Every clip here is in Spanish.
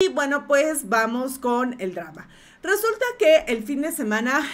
Y bueno, pues vamos con el drama. Resulta que el fin de semana,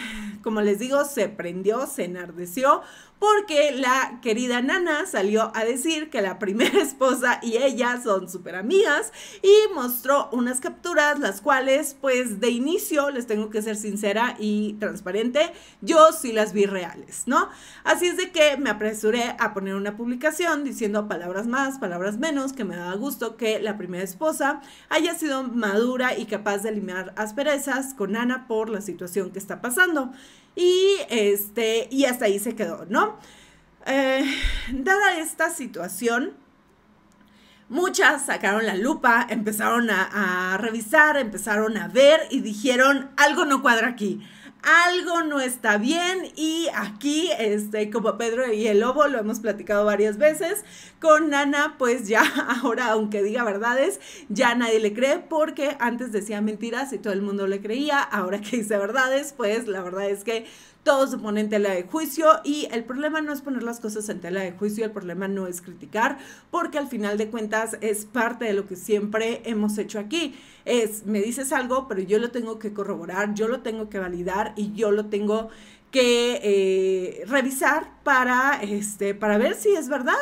como les digo, se prendió, se enardeció, porque la querida Nana salió a decir que la primera esposa y ella son súper amigas y mostró unas capturas, las cuales, pues, de inicio, les tengo que ser sincera y transparente, yo sí las vi reales, ¿no? Así es de que me apresuré a poner una publicación diciendo palabras más, palabras menos, que me daba gusto que la primera esposa haya sido madura y capaz de eliminar asperezas con Nana por la situación que está pasando. Y hasta ahí se quedó, ¿no? Dada esta situación, muchas sacaron la lupa, empezaron a revisar, empezaron a ver y dijeron, algo no cuadra aquí, algo no está bien. Y aquí, como Pedro y el Lobo, lo hemos platicado varias veces, con Nana, pues ya ahora, aunque diga verdades, ya nadie le cree, porque antes decía mentiras y todo el mundo le creía. Ahora que dice verdades, pues la verdad es que todo se pone en tela de juicio, y el problema no es poner las cosas en tela de juicio, el problema no es criticar, porque al final de cuentas es parte de lo que siempre hemos hecho aquí. Es, me dices algo, pero yo lo tengo que corroborar, yo lo tengo que validar y yo lo tengo que revisar para ver si es verdad.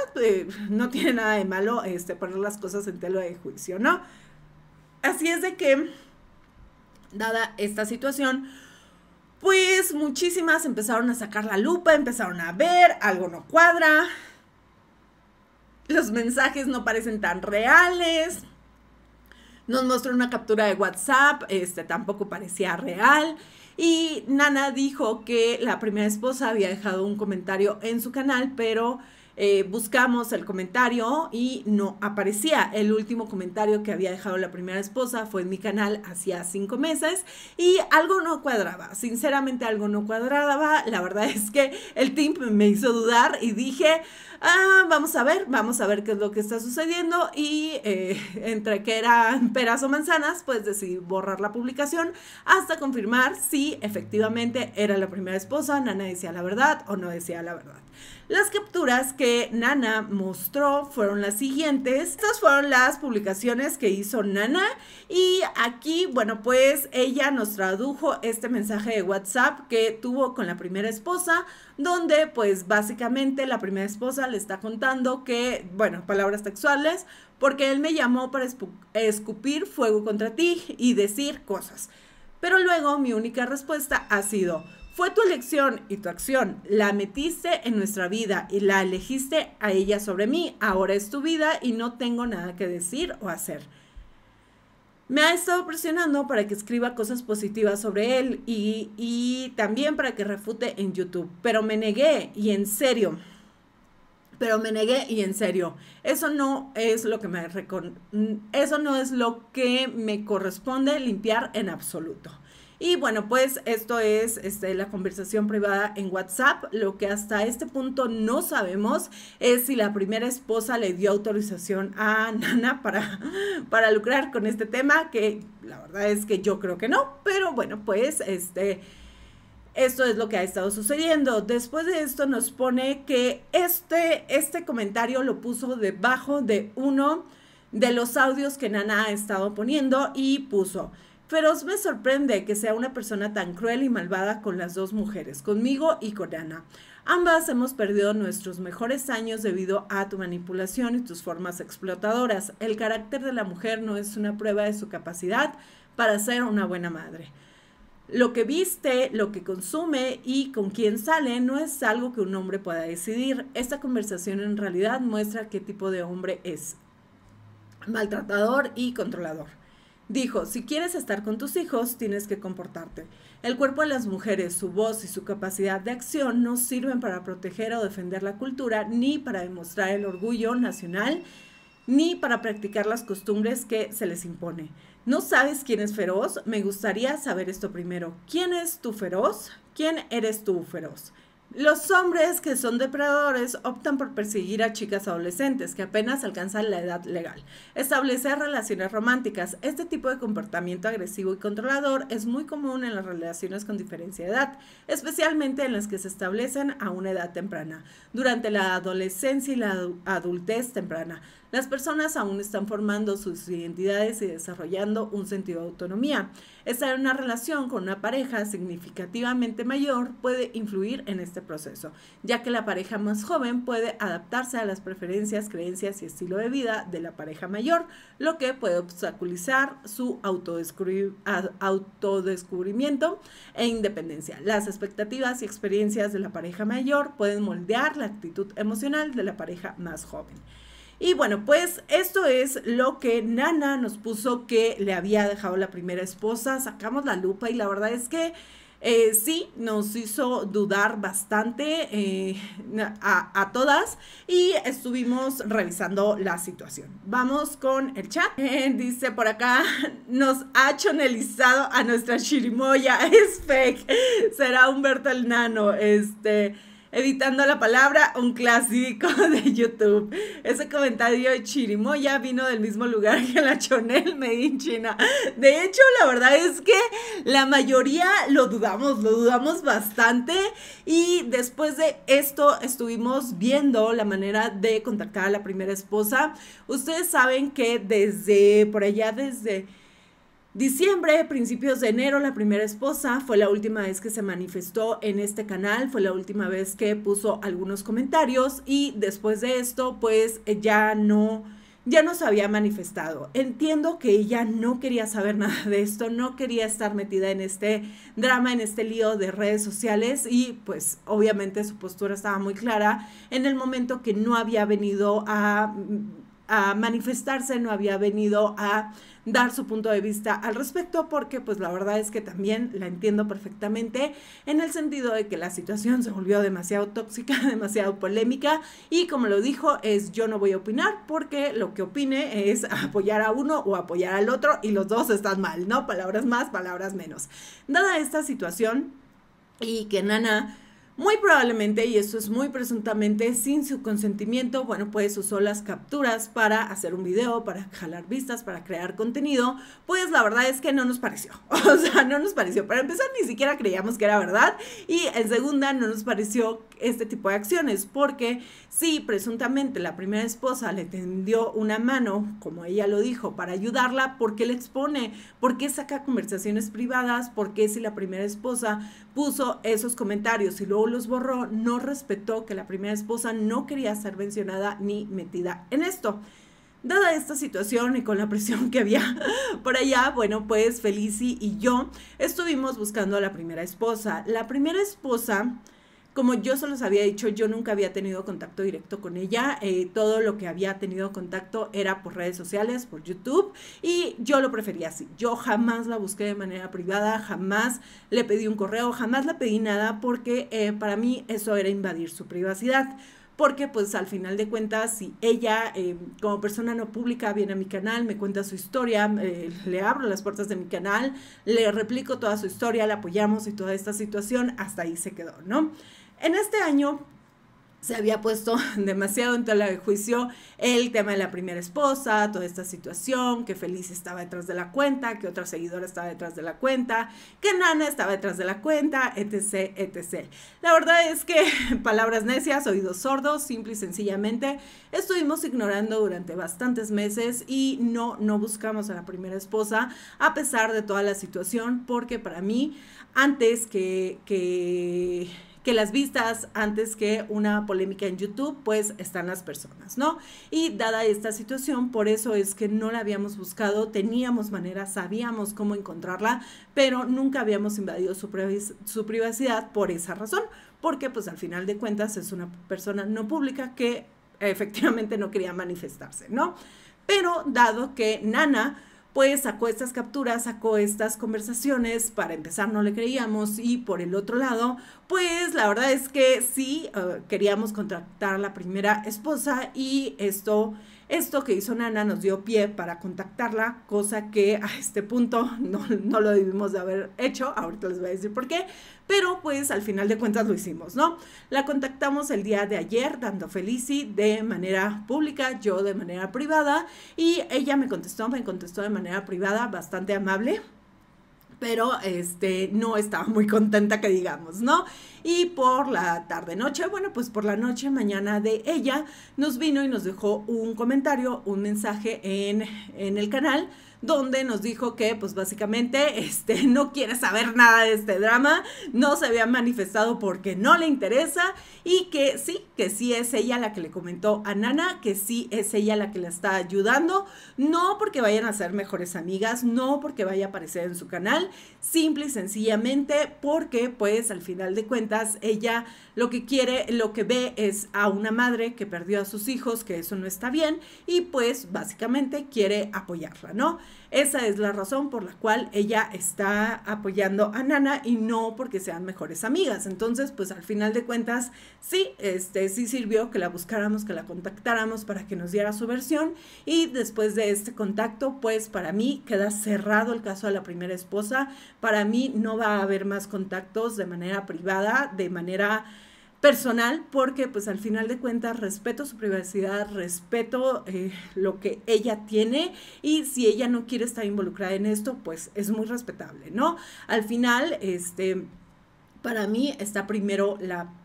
No tiene nada de malo poner las cosas en tela de juicio, ¿no? Así es de que, dada esta situación, pues muchísimas empezaron a sacar la lupa, empezaron a ver, algo no cuadra, los mensajes no parecen tan reales, nos mostró una captura de WhatsApp, tampoco parecía real, y Nana dijo que la primera esposa había dejado un comentario en su canal, pero buscamos el comentario y no aparecía. El último comentario que había dejado la primera esposa fue en mi canal hacía 5 meses, y algo no cuadraba, sinceramente algo no cuadraba. La verdad es que el tip me hizo dudar y dije, ah, vamos a ver qué es lo que está sucediendo, y entre que eran peras o manzanas, pues decidí borrar la publicación hasta confirmar si efectivamente era la primera esposa, Nana decía la verdad o no decía la verdad. Las capturas que Nana mostró fueron las siguientes. Estas fueron las publicaciones que hizo Nana, y aquí, bueno, pues ella nos tradujo este mensaje de WhatsApp que tuvo con la primera esposa, donde pues básicamente la primera esposa le está contando que, bueno, palabras textuales, porque él me llamó para escupir fuego contra ti y decir cosas, pero luego mi única respuesta ha sido: fue tu elección y tu acción, la metiste en nuestra vida y la elegiste a ella sobre mí, ahora es tu vida y no tengo nada que decir o hacer. Me ha estado presionando para que escriba cosas positivas sobre él y también para que refute en YouTube, pero me negué y en serio. Eso no es lo que me corresponde limpiar en absoluto. Y bueno, pues esto es la conversación privada en WhatsApp. Lo que hasta este punto no sabemos es si la primera esposa le dio autorización a Nana para lucrar con este tema, que la verdad es que yo creo que no, pero bueno, pues esto es lo que ha estado sucediendo. Después de esto nos pone que este comentario lo puso debajo de uno de los audios que Nana ha estado poniendo, y puso: Feroz, me sorprende que sea una persona tan cruel y malvada con las dos mujeres, conmigo y con Ana. Ambas hemos perdido nuestros mejores años debido a tu manipulación y tus formas explotadoras. El carácter de la mujer no es una prueba de su capacidad para ser una buena madre. Lo que viste, lo que consume y con quién sale no es algo que un hombre pueda decidir. Esta conversación en realidad muestra qué tipo de hombre es: maltratador y controlador. Dijo, si quieres estar con tus hijos, tienes que comportarte. El cuerpo de las mujeres, su voz y su capacidad de acción no sirven para proteger o defender la cultura, ni para demostrar el orgullo nacional, ni para practicar las costumbres que se les impone. ¿No sabes quién es Feroz? Me gustaría saber esto primero. ¿Quién es tu Feroz? ¿Quién eres tú, Feroz? Los hombres que son depredadores optan por perseguir a chicas adolescentes que apenas alcanzan la edad legal. Establecer relaciones románticas. Este tipo de comportamiento agresivo y controlador es muy común en las relaciones con diferencia de edad, especialmente en las que se establecen a una edad temprana, durante la adolescencia y la adultez temprana. Las personas aún están formando sus identidades y desarrollando un sentido de autonomía. Estar en una relación con una pareja significativamente mayor puede influir en este proceso, ya que la pareja más joven puede adaptarse a las preferencias, creencias y estilo de vida de la pareja mayor, lo que puede obstaculizar su autodescubrimiento e independencia. Las expectativas y experiencias de la pareja mayor pueden moldear la actitud emocional de la pareja más joven. Y bueno, pues esto es lo que Nana nos puso que le había dejado la primera esposa. Sacamos la lupa y la verdad es que sí, nos hizo dudar bastante a todas y estuvimos revisando la situación. Vamos con el chat. Dice por acá, nos ha chonelizado a nuestra Chirimoya, es fake, será Humberto el Nano, evitando la palabra, un clásico de YouTube. Ese comentario de Chirimoya vino del mismo lugar que la Chonel Made in China. De hecho, la verdad es que la mayoría lo dudamos bastante. Y después de esto estuvimos viendo la manera de contactar a la primera esposa. Ustedes saben que desde por allá, desde diciembre, principios de enero, la primera esposa fue la última vez que se manifestó en este canal, fue la última vez que puso algunos comentarios y después de esto pues ya no se había manifestado. Entiendo que ella no quería saber nada de esto, no quería estar metida en este drama, en este lío de redes sociales y pues obviamente su postura estaba muy clara en el momento que no había venido a manifestarse, no había venido a dar su punto de vista al respecto, porque pues la verdad es que también la entiendo perfectamente en el sentido de que la situación se volvió demasiado tóxica, demasiado polémica y como lo dijo es yo no voy a opinar porque lo que opine es apoyar a uno o apoyar al otro y los dos están mal, ¿no? Palabras más, palabras menos. Dada esta situación y que Nana muy probablemente, y esto es muy presuntamente, sin su consentimiento, bueno, pues usó las capturas para hacer un video, para jalar vistas, para crear contenido, pues la verdad es que no nos pareció, o sea, no nos pareció. Para empezar, ni siquiera creíamos que era verdad, y en segunda, no nos pareció este tipo de acciones, porque sí, presuntamente la primera esposa le tendió una mano, como ella lo dijo, para ayudarla, ¿por qué le expone? ¿Por qué saca conversaciones privadas? ¿Por qué si la primera esposa puso esos comentarios y luego los borró, no respetó que la primera esposa no quería ser mencionada ni metida en esto? Dada esta situación y con la presión que había por allá, bueno, pues Felici y yo estuvimos buscando a la primera esposa. La primera esposa, como yo se los había dicho, yo nunca había tenido contacto directo con ella. Todo lo que había tenido contacto era por redes sociales, por YouTube, y yo lo prefería así. Yo jamás la busqué de manera privada, jamás le pedí un correo, jamás le pedí nada, porque para mí eso era invadir su privacidad. Porque pues al final de cuentas, si ella como persona no pública viene a mi canal, me cuenta su historia, le abro las puertas de mi canal, le replico toda su historia, la apoyamos y toda esta situación, hasta ahí se quedó, ¿no? En este año se había puesto demasiado en tela de juicio el tema de la primera esposa, toda esta situación, que Felici estaba detrás de la cuenta, que otra seguidora estaba detrás de la cuenta, que Nana estaba detrás de la cuenta, etc, etc. La verdad es que palabras necias, oídos sordos, simple y sencillamente, estuvimos ignorando durante bastantes meses y no buscamos a la primera esposa a pesar de toda la situación, porque para mí, antes que las vistas, antes que una polémica en YouTube, pues están las personas, ¿no? Y dada esta situación, por eso es que no la habíamos buscado, teníamos maneras, sabíamos cómo encontrarla, pero nunca habíamos invadido su privacidad por esa razón, porque pues al final de cuentas es una persona no pública que efectivamente no quería manifestarse, ¿no? Pero dado que Nana pues sacó estas capturas, sacó estas conversaciones, para empezar no le creíamos y por el otro lado, pues la verdad es que sí queríamos contactar a la primera esposa y esto que hizo Nana nos dio pie para contactarla, cosa que a este punto no lo debimos de haber hecho, ahorita les voy a decir por qué, pero pues al final de cuentas lo hicimos, ¿no? La contactamos el día de ayer, dando Felici de manera pública, yo de manera privada, y ella me contestó de manera privada, bastante amable, pero no estaba muy contenta, que digamos, ¿no? Y por la tarde-noche, bueno, pues por la noche, mañana de ella, nos vino y nos dejó un comentario, un mensaje en el canal, donde nos dijo que, pues básicamente, no quiere saber nada de este drama, no se había manifestado porque no le interesa, y que sí es ella la que le comentó a Nana, que sí es ella la que la está ayudando, no porque vayan a ser mejores amigas, no porque vaya a aparecer en su canal, simple y sencillamente porque, pues, al final de cuentas, ella lo que quiere, lo que ve es a una madre que perdió a sus hijos, que eso no está bien, y pues, básicamente, quiere apoyarla, ¿no? Esa es la razón por la cual ella está apoyando a Nana y no porque sean mejores amigas. Entonces, pues al final de cuentas, sí, sí sirvió que la buscáramos, que la contactáramos para que nos diera su versión. Y después de este contacto, pues para mí queda cerrado el caso de la primera esposa. Para mí no va a haber más contactos de manera privada, de manera personal, porque pues al final de cuentas respeto su privacidad, respeto lo que ella tiene, y si ella no quiere estar involucrada en esto, pues es muy respetable, ¿no? Al final, para mí está primero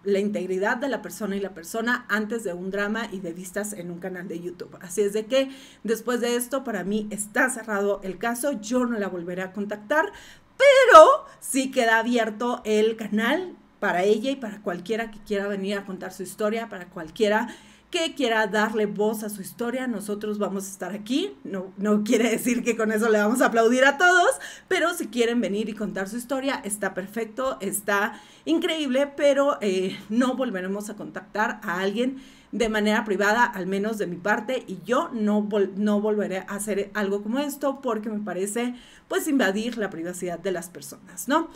la integridad de la persona y la persona antes de un drama y de vistas en un canal de YouTube. Así es de que después de esto, para mí está cerrado el caso, yo no la volveré a contactar, pero sí queda abierto el canal para ella y para cualquiera que quiera venir a contar su historia, para cualquiera que quiera darle voz a su historia. Nosotros vamos a estar aquí, no quiere decir que con eso le vamos a aplaudir a todos, pero si quieren venir y contar su historia, está perfecto, está increíble, pero no volveremos a contactar a alguien de manera privada, al menos de mi parte, y yo no volveré a hacer algo como esto, porque me parece, pues, invadir la privacidad de las personas, ¿no?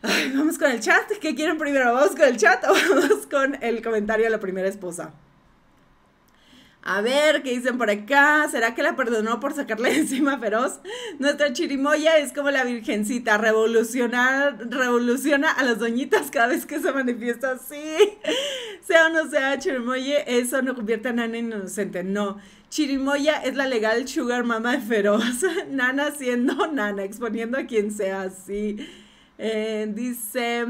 Ay, vamos con el chat. ¿Qué quieren primero? ¿Vamos con el chat o vamos con el comentario de la primera esposa? A ver, ¿qué dicen por acá? ¿Será que la perdonó por sacarle encima a Feroz? Nuestra Chirimoya es como la virgencita, revoluciona a las doñitas cada vez que se manifiesta así. Sea o no sea, Chirimoya, eso no convierte a Nana en inocente, no. Chirimoya es la legal sugar mama de Feroz. Nana siendo Nana, exponiendo a quien sea así. Dice,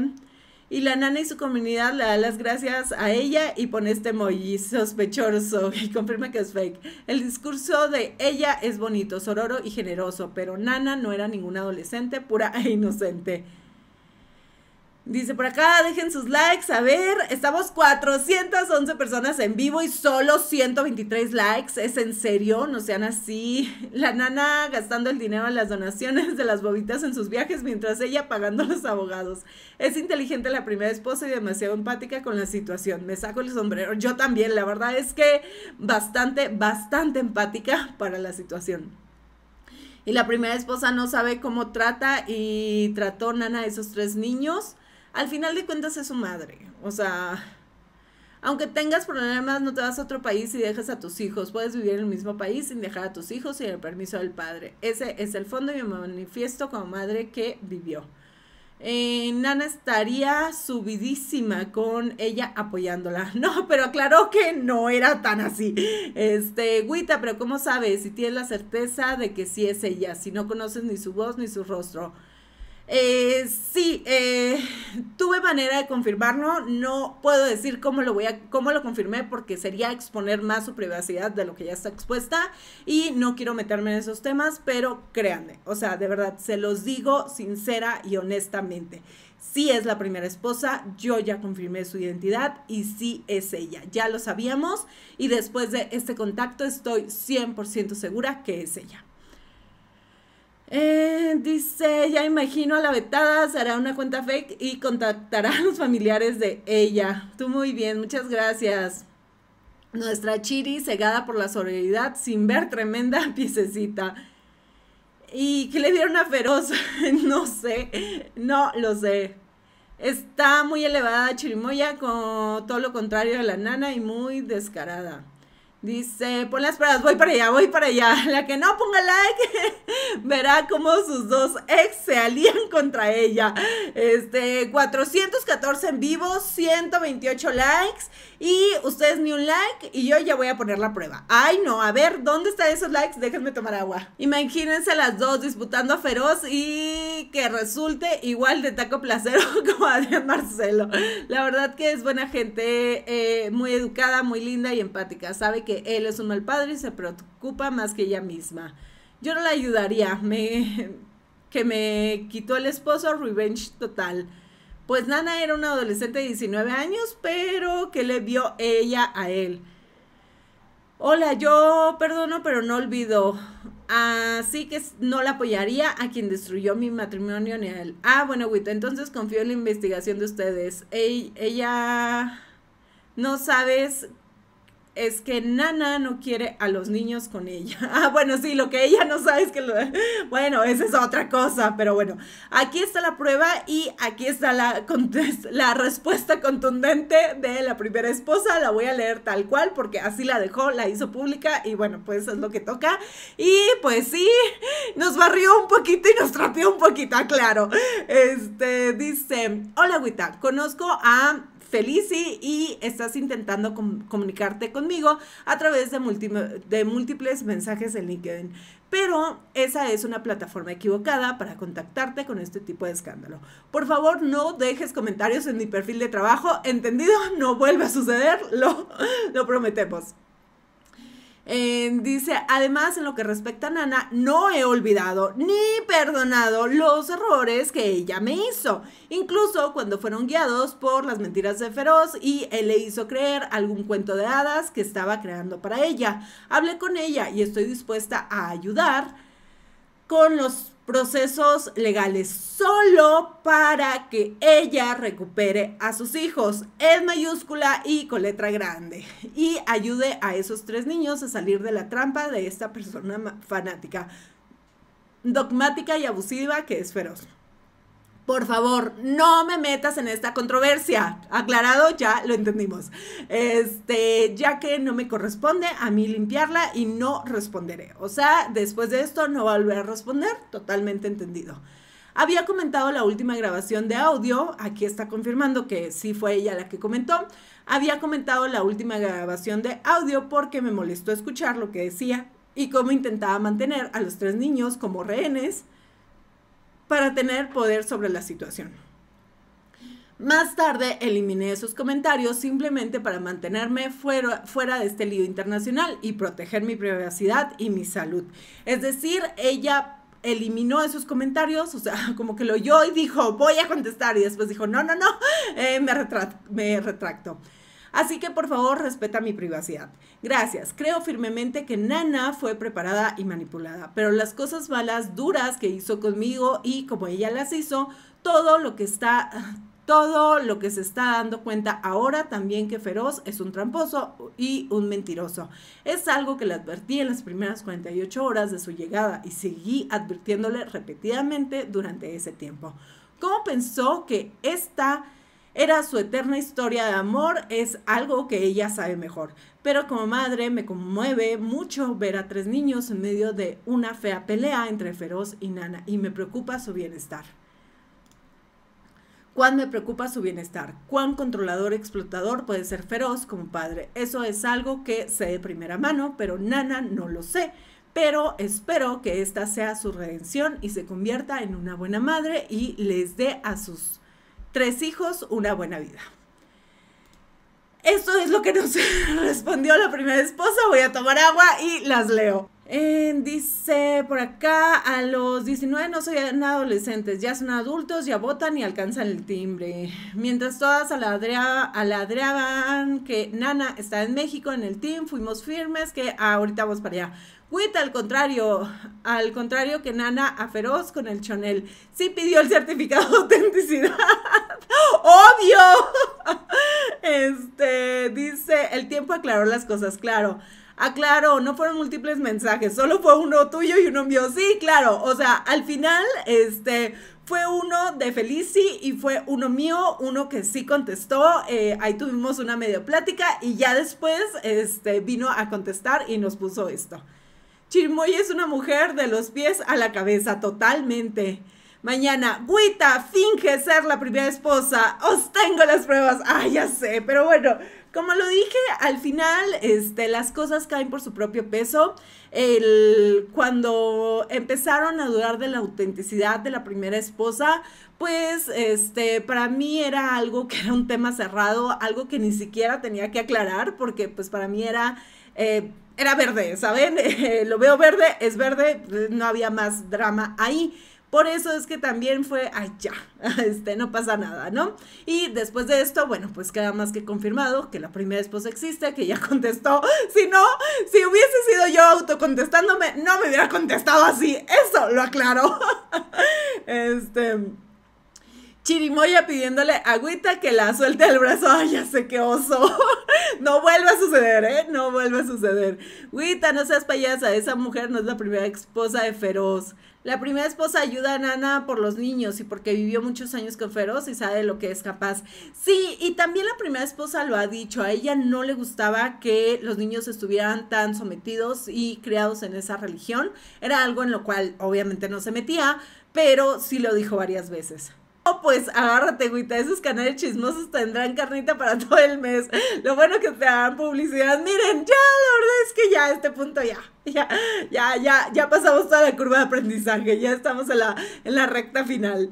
y la Nana y su comunidad le da las gracias a ella y pone este emoji sospechoso y confirma que es fake. El discurso de ella es bonito, sororo y generoso, pero Nana no era ninguna adolescente, pura e inocente. Dice por acá, dejen sus likes, a ver, estamos 411 personas en vivo y solo 123 likes, ¿es en serio? No sean así. La Nana gastando el dinero en las donaciones de las bobitas en sus viajes, mientras ella pagando a los abogados. Es inteligente la primera esposa y demasiado empática con la situación, me saco el sombrero. Yo también, la verdad es que bastante empática para la situación. Y la primera esposa no sabe cómo trata y trató Nana a esos tres niños. Al final de cuentas es su madre, o sea, aunque tengas problemas no te vas a otro país y dejas a tus hijos, puedes vivir en el mismo país sin dejar a tus hijos sin el permiso del padre. Ese es el fondo y me manifiesto como madre que vivió. Nana estaría subidísima con ella apoyándola. No, pero aclaró que no era tan así. Güita, pero ¿cómo sabes? Si tienes la certeza de que sí es ella, si no conoces ni su voz ni su rostro. Sí, tuve manera de confirmarlo, no puedo decir cómo lo confirmé, porque sería exponer más su privacidad de lo que ya está expuesta y no quiero meterme en esos temas, pero créanme, o sea, de verdad, se los digo sincera y honestamente. Sí es la primera esposa, yo ya confirmé su identidad y sí es ella, ya lo sabíamos y después de este contacto estoy 100% segura que es ella. Dice, ya imagino a la vetada, se hará una cuenta fake y contactará a los familiares de ella. Tú muy bien, muchas gracias. Nuestra Chiri, cegada por la sororidad, sin ver, tremenda piececita. ¿Y qué le dieron a Feroz? No sé, no lo sé. Está muy elevada Chirimoya, con todo lo contrario de la Nana, y muy descarada. Dice, pon las pruebas, voy para allá, voy para allá. La que no ponga like verá cómo sus dos ex se alían contra ella. 414 en vivo, 128 likes. Y ustedes ni un like y yo ya voy a poner la prueba. Ay, no, a ver, ¿dónde están esos likes? Déjenme tomar agua. Imagínense las dos disputando a Feroz y que resulte igual de taco placero como Adrián Marcelo. La verdad que es buena gente, muy educada, muy linda y empática. Sabe que él es un mal padre y se preocupa más que ella misma. Yo no la ayudaría, que me quitó el esposo, revenge total. Pues Nana era una adolescente de 19 años, pero que le vio ella a él. Hola, yo perdono, pero no olvido. Así que no la apoyaría a quien destruyó mi matrimonio ni a él. Ah, bueno, Wita, entonces confío en la investigación de ustedes. Ella no sabes... Es que Nana no quiere a los niños con ella. Ah, bueno, sí, lo que ella no sabe es que... Bueno, esa es otra cosa, pero bueno. Aquí está la prueba y aquí está la respuesta contundente de la primera esposa. La voy a leer tal cual porque así la dejó, la hizo pública y bueno, pues es lo que toca. Y pues sí, nos barrió un poquito y nos trapeó un poquito, claro. Dice, hola, Agüita, conozco a... Felici y estás intentando comunicarte conmigo a través de múltiples mensajes en LinkedIn, pero esa es una plataforma equivocada para contactarte con este tipo de escándalo. Por favor, no dejes comentarios en mi perfil de trabajo, ¿entendido? No vuelve a suceder, lo prometemos. Dice, además, en lo que respecta a Nana, no he olvidado ni perdonado los errores que ella me hizo, incluso cuando fueron guiados por las mentiras de Feroz y él le hizo creer algún cuento de hadas que estaba creando para ella. Hablé con ella y estoy dispuesta a ayudar con los procesos legales solo para que ella recupere a sus hijos en mayúscula y con letra grande y ayude a esos tres niños a salir de la trampa de esta persona fanática, dogmática y abusiva que es Feroz. Por favor, no me metas en esta controversia. Aclarado, ya lo entendimos. Ya que no me corresponde a mí limpiarla y no responderé. O sea, después de esto no va a volver a responder. Totalmente entendido. Había comentado la última grabación de audio. Aquí está confirmando que sí fue ella la que comentó. Había comentado la última grabación de audio porque me molestó escuchar lo que decía y cómo intentaba mantener a los tres niños como rehenes para tener poder sobre la situación. Más tarde eliminé esos comentarios simplemente para mantenerme fuera de este lío internacional y proteger mi privacidad y mi salud. Es decir, ella eliminó esos comentarios, o sea, como que lo oyó y dijo, voy a contestar, y después dijo, no, no, no, me retracto. Así que por favor respeta mi privacidad. Gracias. Creo firmemente que Nana fue preparada y manipulada, pero las cosas malas, duras que hizo conmigo y como ella las hizo, todo lo que se está dando cuenta ahora también que Feroz es un tramposo y un mentiroso. Es algo que le advertí en las primeras 48 horas de su llegada y seguí advirtiéndole repetidamente durante ese tiempo. ¿Cómo pensó que esta... Era su eterna historia de amor, es algo que ella sabe mejor. Pero como madre me conmueve mucho ver a tres niños en medio de una fea pelea entre Feroz y Nana y me preocupa su bienestar. ¿Cuán me preocupa su bienestar? ¿Cuán controlador, explotador puede ser Feroz como padre? Eso es algo que sé de primera mano, pero Nana no lo sé. Pero espero que esta sea su redención y se convierta en una buena madre y les dé a sus tres hijos una buena vida. Esto es lo que nos respondió la primera esposa. Voy a tomar agua y las leo. Dice por acá, a los 19 no son adolescentes, ya son adultos, ya votan y alcanzan el timbre. Mientras todas aladreaban que Nana está en México en el team, fuimos firmes que ahorita vamos para allá. Wita, al contrario que Nana a Feroz con el Chonel, sí pidió el certificado de autenticidad. ¡Obvio! Dice, el tiempo aclaró las cosas, claro. Aclaro, no fueron múltiples mensajes, solo fue uno tuyo y uno mío. Sí, claro, o sea, al final, fue uno de Felici y fue uno mío, uno que sí contestó, ahí tuvimos una medio plática y ya después vino a contestar y nos puso esto. Chirimoya es una mujer de los pies a la cabeza, totalmente. Mañana, Buita finge ser la primera esposa, os tengo las pruebas. Ah, ya sé, pero bueno, como lo dije, al final las cosas caen por su propio peso. Cuando empezaron a dudar de la autenticidad de la primera esposa, pues para mí era algo que era un tema cerrado, algo que ni siquiera tenía que aclarar, porque pues para mí era verde, ¿saben? Lo veo verde, es verde, no había más drama ahí. Por eso es que también fue, ay ya, no pasa nada, ¿no? Y después de esto, bueno, pues queda más que confirmado que la primera esposa existe, que ya contestó. Si no, si hubiese sido yo autocontestándome, no me hubiera contestado así, eso lo aclaro. Chirimoya pidiéndole agüita que la suelte del brazo. Ay, ya sé, qué oso. No vuelve a suceder, ¿eh? No vuelve a suceder. Agüita, no seas payasa. Esa mujer no es la primera esposa de Feroz. La primera esposa ayuda a Nana por los niños y porque vivió muchos años con Feroz y sabe lo que es capaz. Sí, y también la primera esposa lo ha dicho. A ella no le gustaba que los niños estuvieran tan sometidos y criados en esa religión. Era algo en lo cual obviamente no se metía, pero sí lo dijo varias veces. Pues agárrate, güita, esos canales chismosos tendrán carnita para todo el mes. Lo bueno que te dan publicidad. Miren, ya, la verdad es que ya a este punto ya pasamos toda la curva de aprendizaje. Ya estamos en la recta final.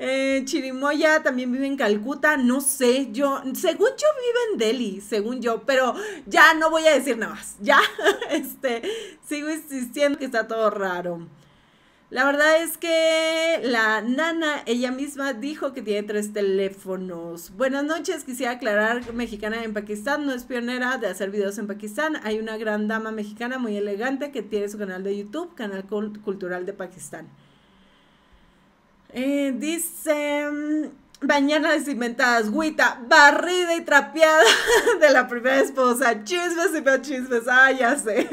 Chirimoya también vive en Calcuta, no sé, según yo vive en Delhi, según yo, pero ya no voy a decir nada más. Ya, sigo insistiendo que está todo raro. La verdad es que la Nana, ella misma dijo que tiene 3 teléfonos. Buenas noches, quisiera aclarar que mexicana en Pakistán no es pionera de hacer videos en Pakistán. Hay una gran dama mexicana muy elegante que tiene su canal de YouTube, Canal Cultural de Pakistán. Dice... Bañanas inventadas, güita, barrida y trapeada de la primera esposa, chismes y más chismes, ah, ya sé.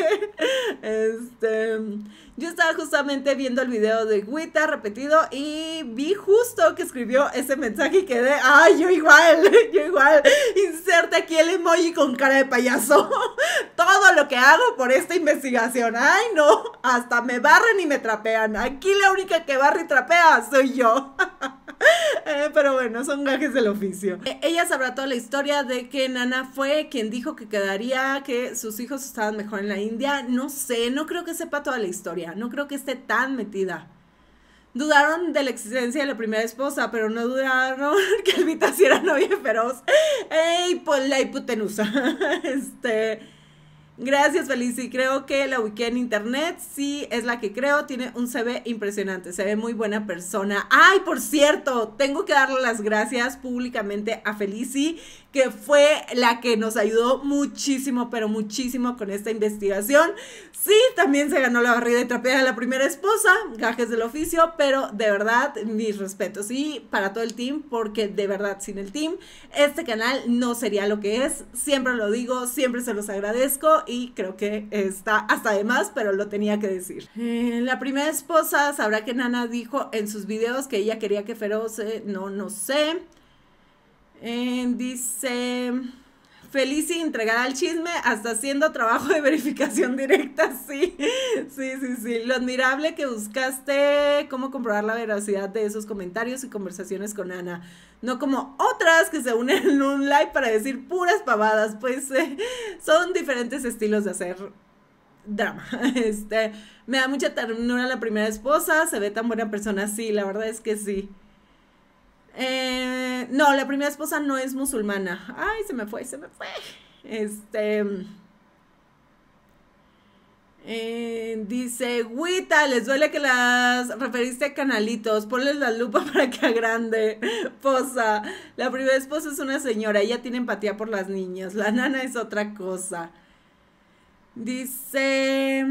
Yo estaba justamente viendo el video de güita repetido y vi justo que escribió ese mensaje y quedé, ay, yo igual, inserte aquí el emoji con cara de payaso, todo lo que hago por esta investigación, ay no, hasta me barren y me trapean, aquí la única que barre y trapea soy yo. Pero bueno, son gajes del oficio. Ella sabrá toda la historia de que Nana fue quien dijo que quedaría, que sus hijos estaban mejor en la India. No sé, no creo que sepa toda la historia, no creo que esté tan metida. Dudaron de la existencia de la primera esposa, pero no dudaron que Elvita sí era novia Feroz. Y pues la hipotenusa. Gracias, Felici. Creo que la ubiqué en internet. Sí, es la que creo. Tiene un CV impresionante. Se ve muy buena persona. Ay, por cierto, tengo que darle las gracias públicamente a Felici, que fue la que nos ayudó muchísimo, pero muchísimo con esta investigación. Sí, también se ganó la barrida y trapeada de la primera esposa, gajes del oficio, pero de verdad, mis respetos. Y para todo el team, porque de verdad, sin el team, este canal no sería lo que es. Siempre lo digo, siempre se los agradezco y creo que está hasta de más, pero lo tenía que decir. La primera esposa sabrá que Nana dijo en sus videos que ella quería que Feroz, no sé. Dice, Felici entregará el chisme hasta haciendo trabajo de verificación directa, sí. Lo admirable que buscaste cómo comprobar la veracidad de esos comentarios y conversaciones con Ana. No como otras que se unen en un live para decir puras pavadas, pues son diferentes estilos de hacer drama. Me da mucha ternura la primera esposa, se ve tan buena persona, sí, la verdad es que sí. No, la primera esposa no es musulmana. Ay, se me fue. Dice, güita, les duele que las referiste a canalitos. Ponles la lupa para que agrande. Posa, la primera esposa es una señora. Ella tiene empatía por las niñas. La Nana es otra cosa. Dice...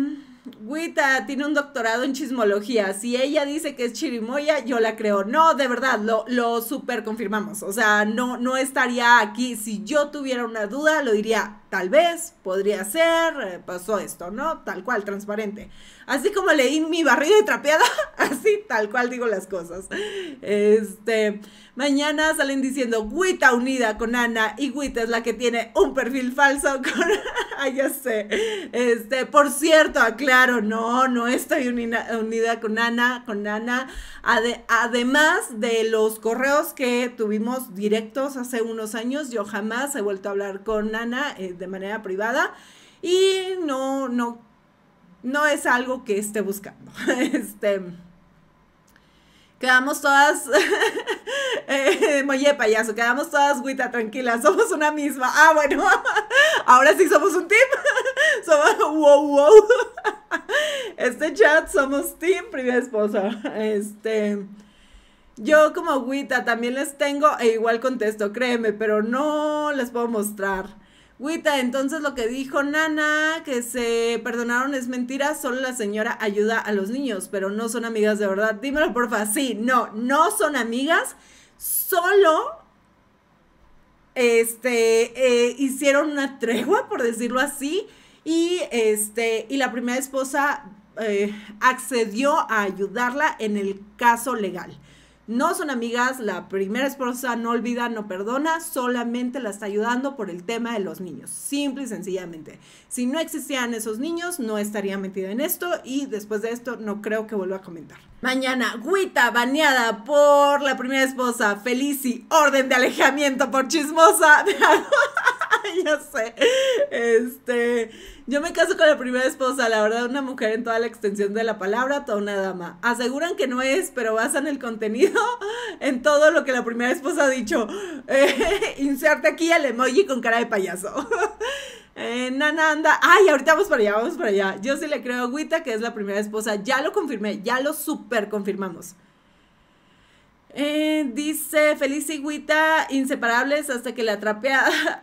Wita tiene un doctorado en chismología. Si ella dice que es chirimoya, yo la creo. No, de verdad, lo super confirmamos. O sea, no estaría aquí. Si yo tuviera una duda, lo diría, tal vez, podría ser, pasó esto, ¿no? Tal cual, transparente. Así como leí mi barriga y trapeada, así, tal cual digo las cosas. Mañana salen diciendo, Wita unida con Ana, y Wita es la que tiene un perfil falso con... Ay, ya sé. Por cierto, aclaro, no estoy unida con Ana, además de los correos que tuvimos directos hace unos años, yo jamás he vuelto a hablar con Ana de manera privada, y no es algo que esté buscando. Quedamos todas, molle payaso, quedamos todas, Wita, tranquilas, somos una misma. Ah, bueno, ahora sí somos un team, somos, wow, este chat, somos team, primera esposa. Yo como Wita también les tengo, e igual contesto, créeme, pero no les puedo mostrar. Wita, entonces lo que dijo Nana, que se perdonaron, es mentira, solo la señora ayuda a los niños, pero no son amigas de verdad. Dímelo, porfa. Sí, no son amigas, solo hicieron una tregua, por decirlo así, y la primera esposa accedió a ayudarla en el caso legal. No son amigas, la primera esposa no olvida, no perdona, solamente la está ayudando por el tema de los niños, simple y sencillamente. Si no existían esos niños, no estaría metida en esto, y después de esto no creo que vuelva a comentar. Mañana, Wita baneada por la primera esposa, Felici, orden de alejamiento por chismosa. Ya sé, yo me caso con la primera esposa, la verdad, una mujer en toda la extensión de la palabra, toda una dama. Aseguran que no es, pero basan el contenido en todo lo que la primera esposa ha dicho. Inserte aquí el emoji con cara de payaso. Nana anda, ay, ahorita vamos para allá, Yo sí le creo a Wita que es la primera esposa, ya lo confirmé, ya lo super confirmamos. Dice Felici y Wita inseparables hasta que la trapeada,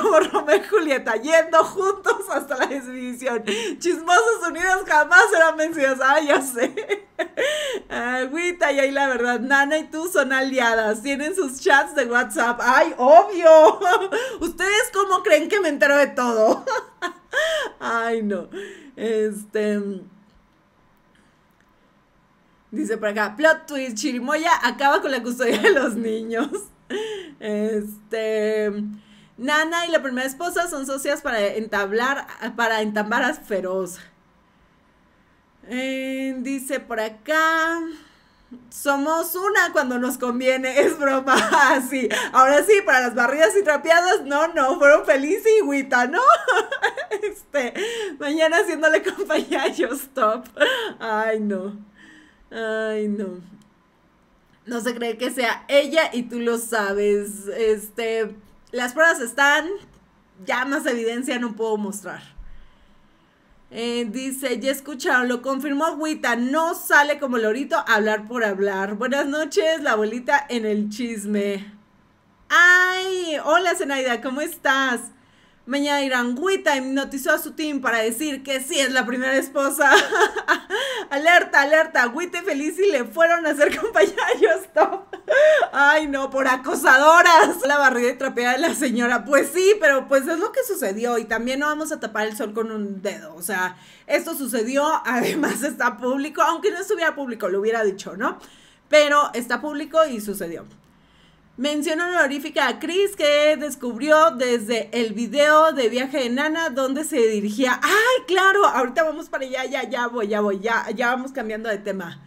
como Romeo y Julieta, yendo juntos hasta la exhibición. Chismosos unidos jamás serán vencidos. Ah, ya sé. Wita, y ahí la verdad, Nana y tú son aliadas, tienen sus chats de WhatsApp. Ay, obvio. ¿Ustedes cómo creen que me entero de todo? Ay, no. Dice por acá, plot twist, Chirimoya acaba con la custodia de los niños. Nana y la primera esposa son socias para entambar a Feroz. Dice por acá, somos una cuando nos conviene, es broma. Así, ahora sí, para las barridas y trapeadas, no, fueron Felici y Wita, ¿no? Mañana haciéndole compañía a Yo Stop. Ay, no. Ay, no. No se cree que sea ella y tú lo sabes. Las pruebas están, ya más evidencia no puedo mostrar. Dice, ya escucharon, lo confirmó Wita, no sale como lorito a hablar por hablar. Buenas noches, la abuelita en el chisme. Ay, hola Zenaida, ¿cómo estás? Mañana dirán, Wita hipnotizó a su team para decir que sí es la primera esposa. Alerta, alerta, Wita y Felici le fueron a hacer compañía a Yo Stop. Ay, no, por acosadoras. La barriga y trapeada de la señora, pues sí, pero pues es lo que sucedió, y también no vamos a tapar el sol con un dedo, o sea, esto sucedió, además está público, aunque no estuviera público, lo hubiera dicho, ¿no? Pero está público y sucedió. Mención honorífica a Chris, que descubrió desde el video de viaje de Nana donde se dirigía. ¡Ay, claro! Ahorita vamos para allá, ya vamos cambiando de tema.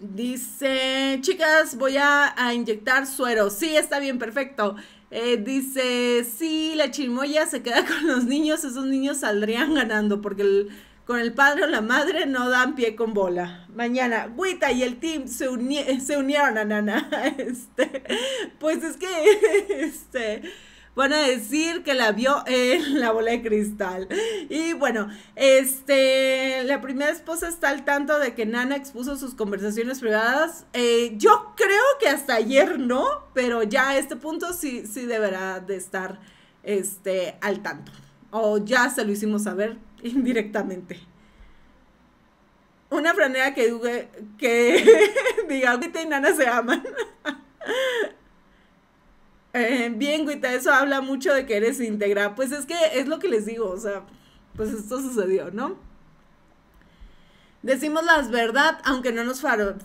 Dice, chicas, voy a inyectar suero. Sí, está bien, perfecto. Dice, sí, la chirimoya se queda con los niños, esos niños saldrían ganando porque con el padre o la madre no dan pie con bola. Mañana, Wita y el team se unieron a Nana. Pues es que van a decir que la vio en la bola de cristal. Y bueno, la primera esposa está al tanto de que Nana expuso sus conversaciones privadas. Yo creo que hasta ayer no, pero ya a este punto sí deberá de estar al tanto, o ya se lo hicimos saber indirectamente. Una franela que diga, Guita y Nana se aman. Bien, Guita, eso habla mucho de que eres íntegra. Pues es que es lo que les digo, o sea, pues esto sucedió, ¿no? Decimos la verdad, aunque no nos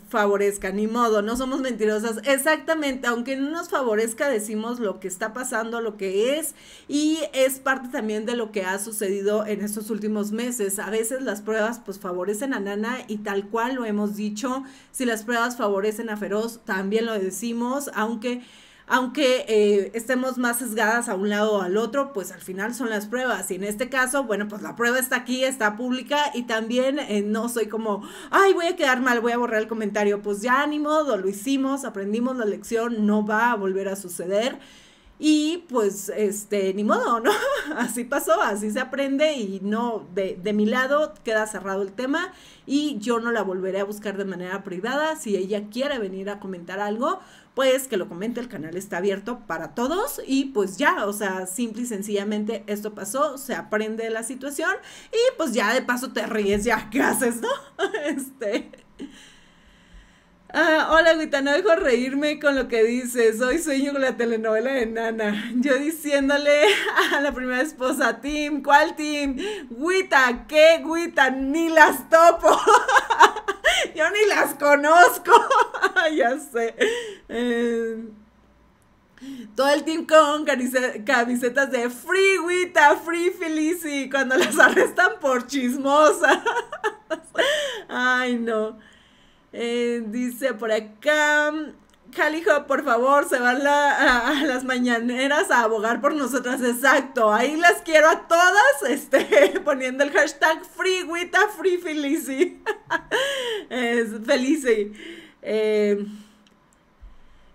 favorezca, ni modo, no somos mentirosas. Exactamente, aunque no nos favorezca, decimos lo que está pasando, lo que es, y es parte también de lo que ha sucedido en estos últimos meses. A veces las pruebas pues favorecen a Nana y tal cual lo hemos dicho. Si las pruebas favorecen a Feroz, también lo decimos, aunque estemos más sesgadas a un lado o al otro, pues al final son las pruebas, y en este caso, bueno, pues la prueba está aquí, está pública, y también no soy como, ay, voy a quedar mal, voy a borrar el comentario, pues ya ni modo, lo hicimos, aprendimos la lección, no va a volver a suceder, y pues, ni modo, ¿no? Así pasó, así se aprende, y no, de mi lado queda cerrado el tema, y yo no la volveré a buscar de manera privada. Si ella quiere venir a comentar algo, pues que lo comente, el canal está abierto para todos, y pues ya, o sea, simple y sencillamente esto pasó, se aprende de la situación, y pues ya de paso te ríes, ya, ¿qué haces, no? Hola, Guita, no dejo reírme con lo que dices. Hoy sueño con la telenovela de Nana. Yo diciéndole a la primera esposa, Tim, ¿cuál Tim? Guita, ¿qué Guita? Ni las topo. Yo ni las conozco. Ya sé. Todo el team con camisetas de Free Guita, Free Felici, cuando las arrestan por chismosas. Ay, no. Dice por acá, Jalijo, por favor, se van a las mañaneras a abogar por nosotras. Exacto, ahí las quiero a todas, poniendo el hashtag Free Guita, Free Felici. Felici.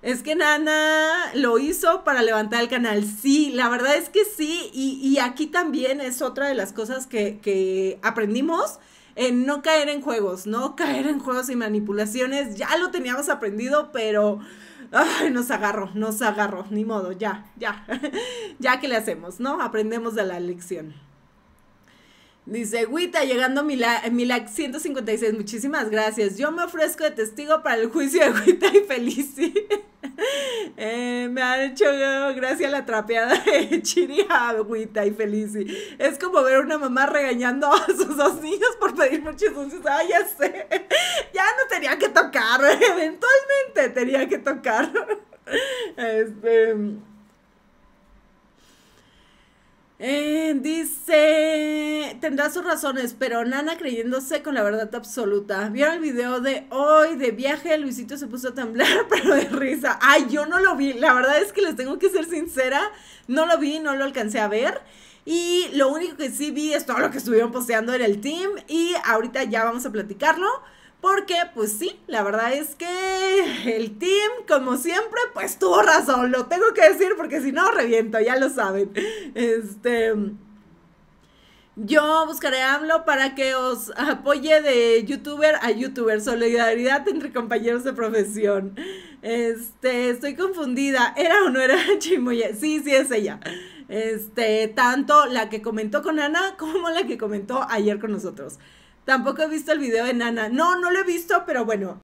Es que Nana lo hizo para levantar el canal. Sí, la verdad es que sí, y aquí también es otra de las cosas que aprendimos. No caer en juegos, no caer en juegos y manipulaciones, ya lo teníamos aprendido, pero ay, nos agarró, ni modo, ya, ya que le hacemos, ¿no? Aprendemos de la lección. Dice, Guita, llegando a mi like 156, muchísimas gracias, yo me ofrezco de testigo para el juicio de Guita y Felici. Me han hecho gracia la trapeada de Chiri a Guita y Felici. Es como ver a una mamá regañando a sus dos niños por pedir muchos dulces. Ay, ya sé, ya no tenía que tocar, eventualmente tenía que tocar. Dice, tendrá sus razones, pero Nana creyéndose con la verdad absoluta. ¿Vieron el video de hoy de viaje? Luisito se puso a temblar, pero de risa. Ay, yo no lo vi, la verdad es que les tengo que ser sincera, no lo vi, no lo alcancé a ver. Y lo único que sí vi es todo lo que estuvieron posteando en el team, y ahorita ya vamos a platicarlo. Porque, pues sí, la verdad es que el team, como siempre, pues tuvo razón, lo tengo que decir, porque si no, reviento, ya lo saben. Yo buscaré a AMLO para que os apoye de youtuber a youtuber, solidaridad entre compañeros de profesión. Estoy confundida, ¿era o no era Chirimoya? Sí, sí es ella. Tanto la que comentó con Ana como la que comentó ayer con nosotros. Tampoco he visto el video de Nana. No, no lo he visto, pero bueno,